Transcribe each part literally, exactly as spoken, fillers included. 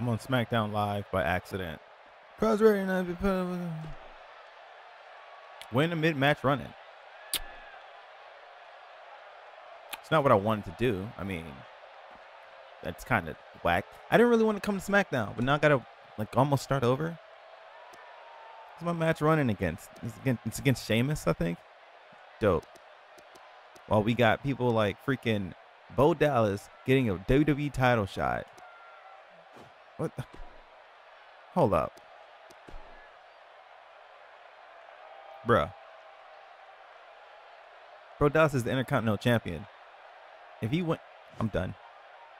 I'm on SmackDown Live by accident. Win a mid-match run-in. It's not what I wanted to do. I mean, that's kind of whack. I didn't really want to come to SmackDown, but now I gotta like almost start over. Who's my match running against? It's against, it's against Sheamus, I think. Dope. While we got people like freaking Bo Dallas getting a W W E title shot. What? The? Hold up. Bruh. Bro Dallas is the Intercontinental Champion. If he went, I'm done.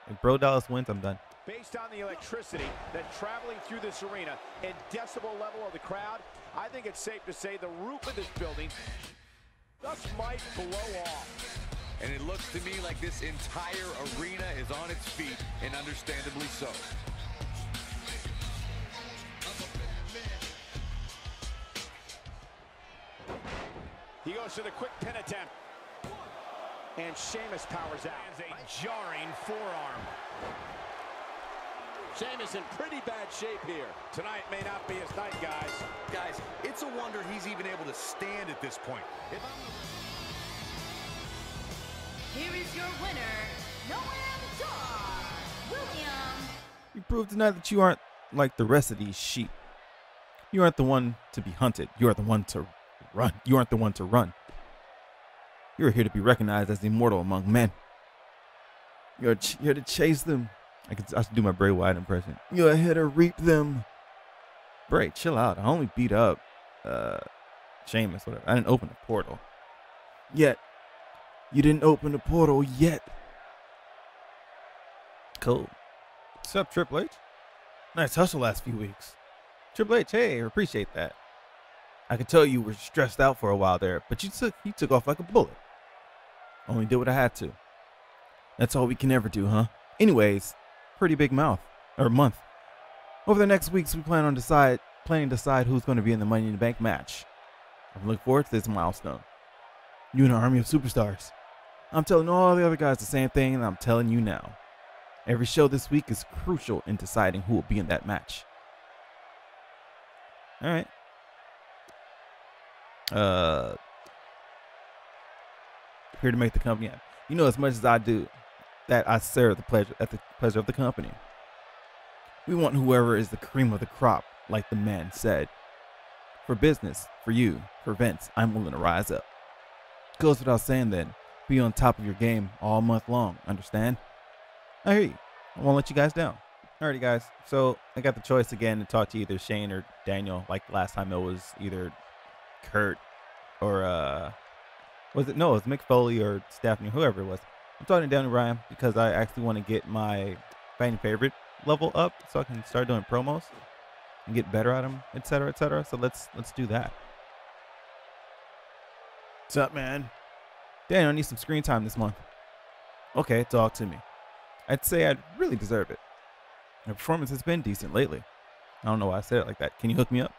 If Bro Dallas wins, I'm done. Based on the electricity that traveling through this arena and decibel level of the crowd, I think it's safe to say the roof of this building just might blow off. And it looks to me like this entire arena is on its feet, and understandably so. He goes to the quick pin attempt. And Sheamus powers out. A jarring forearm. Sheamus in pretty bad shape here. Tonight may not be his night, guys. Guys, it's a wonder he's even able to stand at this point. Here is your winner, Noam Dawg, William. You proved tonight that you aren't like the rest of these sheep. You aren't the one to be hunted. You are the one to run. You aren't the one to run. You're here to be recognized as the immortal among men. You're here to chase them. I could, I should do my Bray Wyatt impression. You're here to reap them. Bray, chill out. I only beat up uh, Sheamus, whatever. I didn't open the portal. Yet. You didn't open the portal yet. Cool. What's up, Triple H? Nice hustle last few weeks. Triple H, hey, I appreciate that. I could tell you were stressed out for a while there, but you took, you took off like a bullet. Only did what I had to. That's all we can ever do, huh? Anyways, pretty big mouth or month. Over the next weeks, we plan on decide planning to decide who's going to be in the Money in the Bank match. I'm looking forward to this milestone. You and an army of superstars. I'm telling all the other guys the same thing, and I'm telling you now. Every show this week is crucial in deciding who will be in that match. All right. Uh, here to make the company happy. You know, as much as I do, that I serve the pleasure at the pleasure of the company. We want whoever is the cream of the crop, like the man said. For business, for you, for Vince, I'm willing to rise up. Goes without saying then, be on top of your game all month long, understand? I hear you. I won't let you guys down. Alrighty guys, so I got the choice again to talk to either Shane or Daniel. Like last time it was either Kurt or uh was it no it was Mick Foley or Stephanie, whoever it was. I'm talking to Daniel Bryan because I actually want to get my fan favorite level up so I can start doing promos and get better at them, etc, etc. So let's let's do that. What's up, man? Daniel, I need some screen time this month. Okay, talk to me. I'd say I'd really deserve it. My performance has been decent lately. I don't know why I said it like that. Can you hook me up?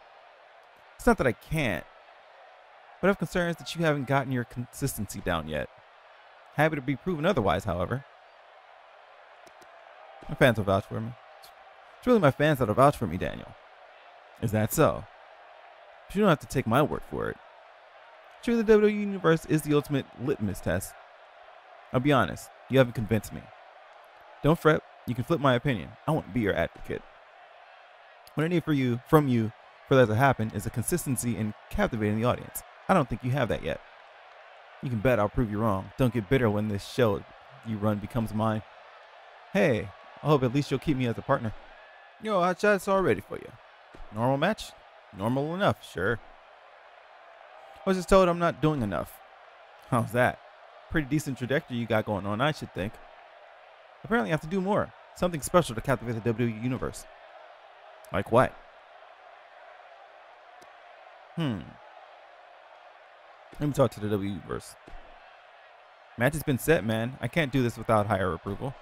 It's not that I can't, but I have concerns that you haven't gotten your consistency down yet. Happy to be proven otherwise, however. My fans will vouch for me. It's really my fans that'll vouch for me, Daniel. Is that so? But you don't have to take my word for it. Sure, the W W E Universe is the ultimate litmus test. I'll be honest, you haven't convinced me. Don't fret, you can flip my opinion. I won't be your advocate. What I need for you, from you for that to happen is a consistency in captivating the audience. I don't think you have that yet. You can bet I'll prove you wrong. Don't get bitter when this show you run becomes mine. Hey, I hope at least you'll keep me as a partner. Yo, hot shots all ready for you. Normal match? Normal enough, sure. I was just told I'm not doing enough. How's that? Pretty decent trajectory you got going on, I should think. Apparently I have to do more. Something special to captivate the W W E Universe. Like what? Hmm. Let me talk to the W W E Universe. Match has been set, man. I can't do this without higher approval.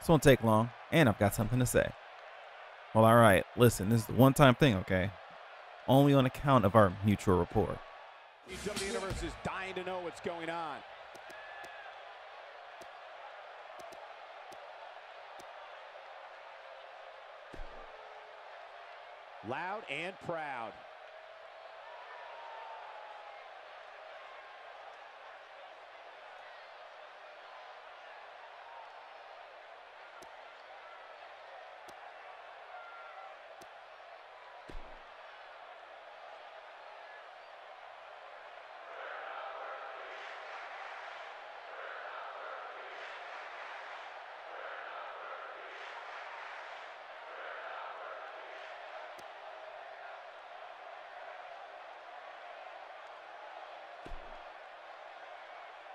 This won't take long, and I've got something to say. Well, alright, listen, this is the one-time thing, okay? Only on account of our mutual rapport. W W E Universe is dying to know what's going on. loud and proud.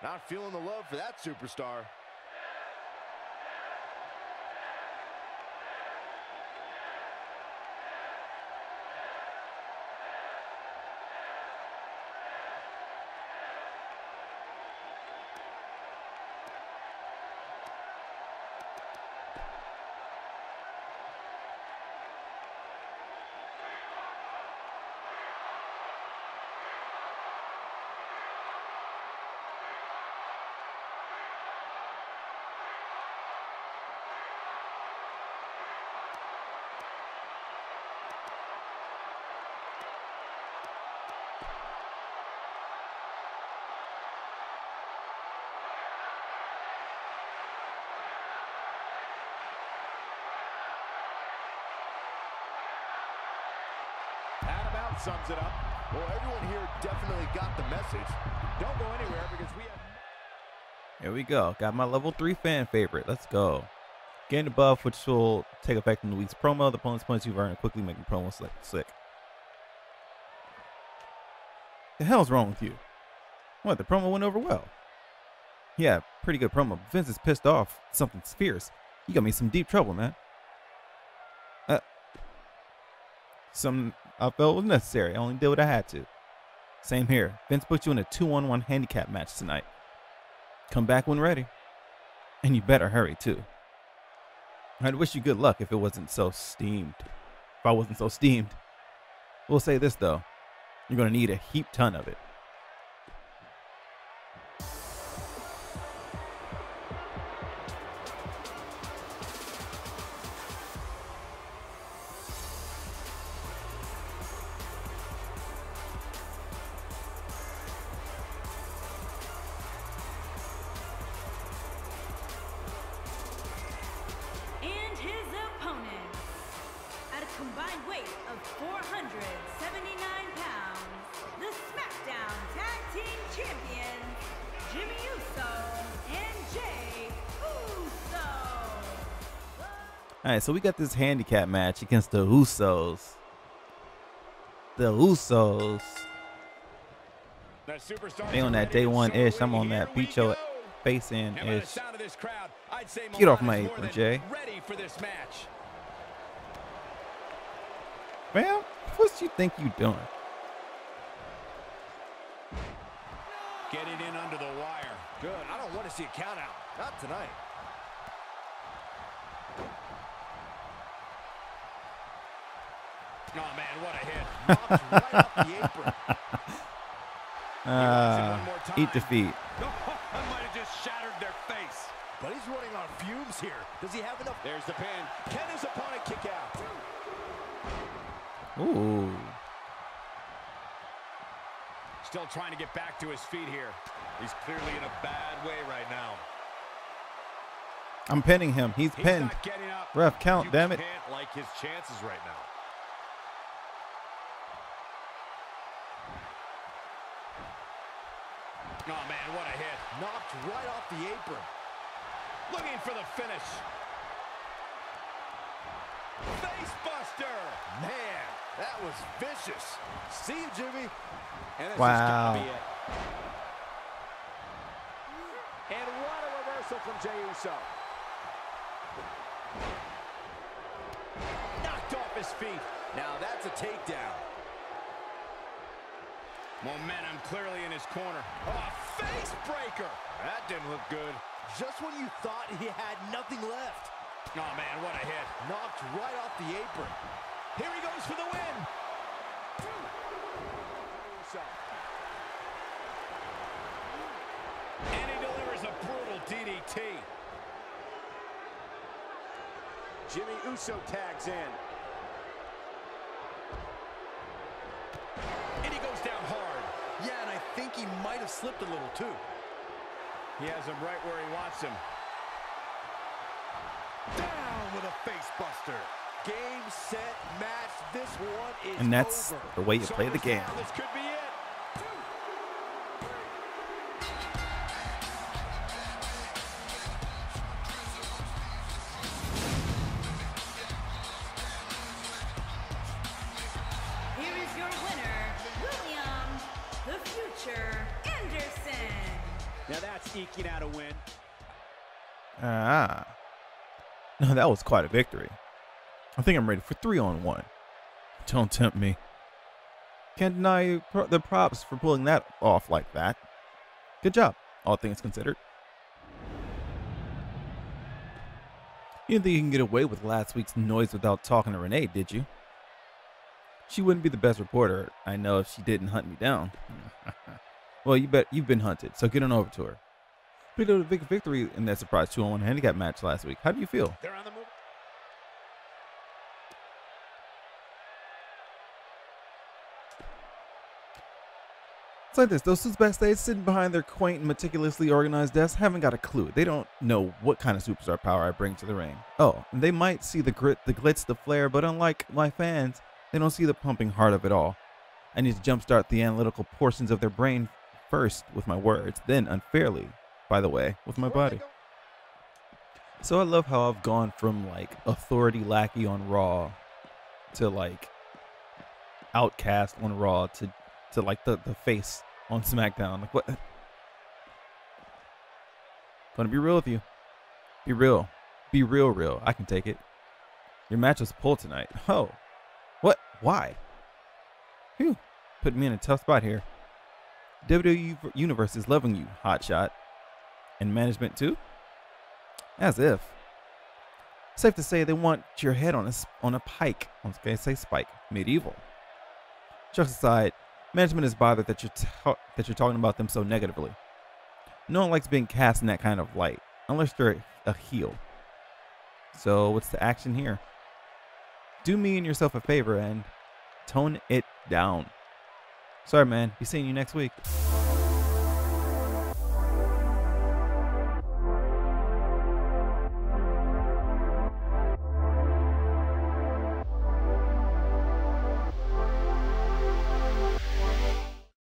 Not feeling the love for that superstar. Sums it up. Well, everyone here definitely got the message. Don't go anywhere because we have... Here we go. Got my level three fan favorite. Let's go. Gain the buff, which will take effect in the week's promo. The opponent's points you've earned quickly making promo slick. Sick. The hell's wrong with you? What? The promo went over well. Yeah, pretty good promo. Vince is pissed off. Something's fierce. You got me some deep trouble, man. Uh, some... I felt it was necessary. I only did what I had to. Same here. Vince put you in a two on one handicap match tonight. Come back when ready. And you better hurry, too. I'd wish you good luck if it wasn't so steamed. If I wasn't so steamed. We'll say this, though. You're going to need a heap ton of it. Combined weight of four hundred seventy-nine pounds, the SmackDown Tag Team Champions, Jimmy Uso and Jey Uso. Alright, so we got this handicap match against the Usos. The Usos. They on that day one-ish. I'm on that beat your face in-ish. Get off my apron, Jay. Ready for this match. Man, what do you think you're doing? Getting in under the wire. Good. I don't want to see a count out. Not tonight. Oh, man, what a hit. Knocked right off the apron. Uh, one more time. Eat defeat. That might have just shattered their face. But he's running on fumes here. Does he have enough? There's the pin. Can his opponent kick out? Ooh. Still trying to get back to his feet here. He's clearly in a bad way right now. I'm pinning him. He's, He's pinned. Ref, count, you damn it. Can't like his chances right now. Oh, man, what a hit. Knocked right off the apron. Looking for the finish. Face buster. Man, that was vicious. See you, Jimmy. And wow. Be it. And what a reversal from Jey Uso. Knocked off his feet. Now that's a takedown. Momentum clearly in his corner. Oh, face breaker. That didn't look good. Just when you thought he had nothing left. Oh, man, what a hit. Knocked right off the apron. Here he goes for the win. And he delivers a brutal D D T. Jimmy Uso tags in. he might have slipped a little, too. He has him right where he wants him. Down with a face buster. Game, set, match. This one is over. And that's over. The way you so play the game. Now, this could be it. Out a win. Ah, no, that was quite a victory. I think I'm ready for three on one. Don't tempt me. Can't deny the props for pulling that off like that. Good job, all things considered. You didn't think you can get away with last week's noise without talking to Renee, did you? She wouldn't be the best reporter I know if she didn't hunt me down. Well, you bet you've been hunted, so get on over to her. Picked up a big victory in that surprise two on one handicap match last week. How do you feel? They're on the move. It's like this. Those suits backstage sitting behind their quaint and meticulously organized desks haven't got a clue. They don't know what kind of superstar power I bring to the ring. Oh, and they might see the grit, the glitz, the flair, but unlike my fans, they don't see the pumping heart of it all. I need to jumpstart the analytical portions of their brain first with my words, then unfairly, by the way, with my body. So I love how I've gone from like authority lackey on Raw to like outcast on Raw to to like the the face on SmackDown. Like what? Gonna be real with you. Be real. Be real, real. I can take it. Your match was pulled tonight. Oh, what? Why? Phew. Put me in a tough spot here. W W E Universe is loving you, hotshot. And management too? As if. Safe to say they want your head on a, on a pike. I was going to say spike. Medieval. Jokes aside, management is bothered that you're, ta that you're talking about them so negatively. No one likes being cast in that kind of light, unless they're a heel. So what's the action here? Do me and yourself a favor and tone it down. Sorry, man. Be seeing you next week.